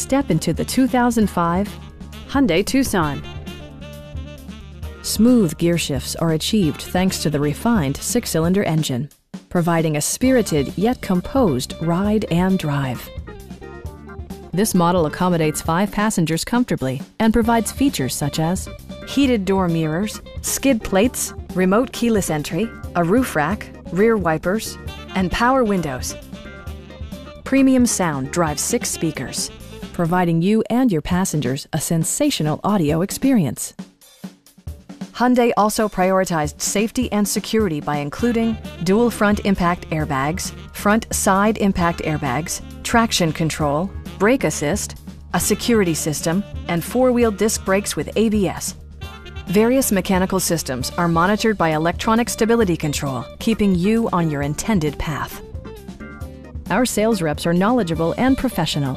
Step into the 2005 Hyundai Tucson. Smooth gear shifts are achieved thanks to the refined six-cylinder engine, providing a spirited yet composed ride and drive. This model accommodates 5 passengers comfortably and provides features such as heated door mirrors, skid plates, remote keyless entry, a roof rack, rear wipers, and power windows. Premium sound drives 6 speakers, providing you and your passengers a sensational audio experience. Hyundai also prioritized safety and security by including dual front impact airbags, front side impact airbags, traction control, brake assist, a security system, and 4-wheel disc brakes with ABS. Various mechanical systems are monitored by electronic stability control, keeping you on your intended path. Our sales reps are knowledgeable and professional.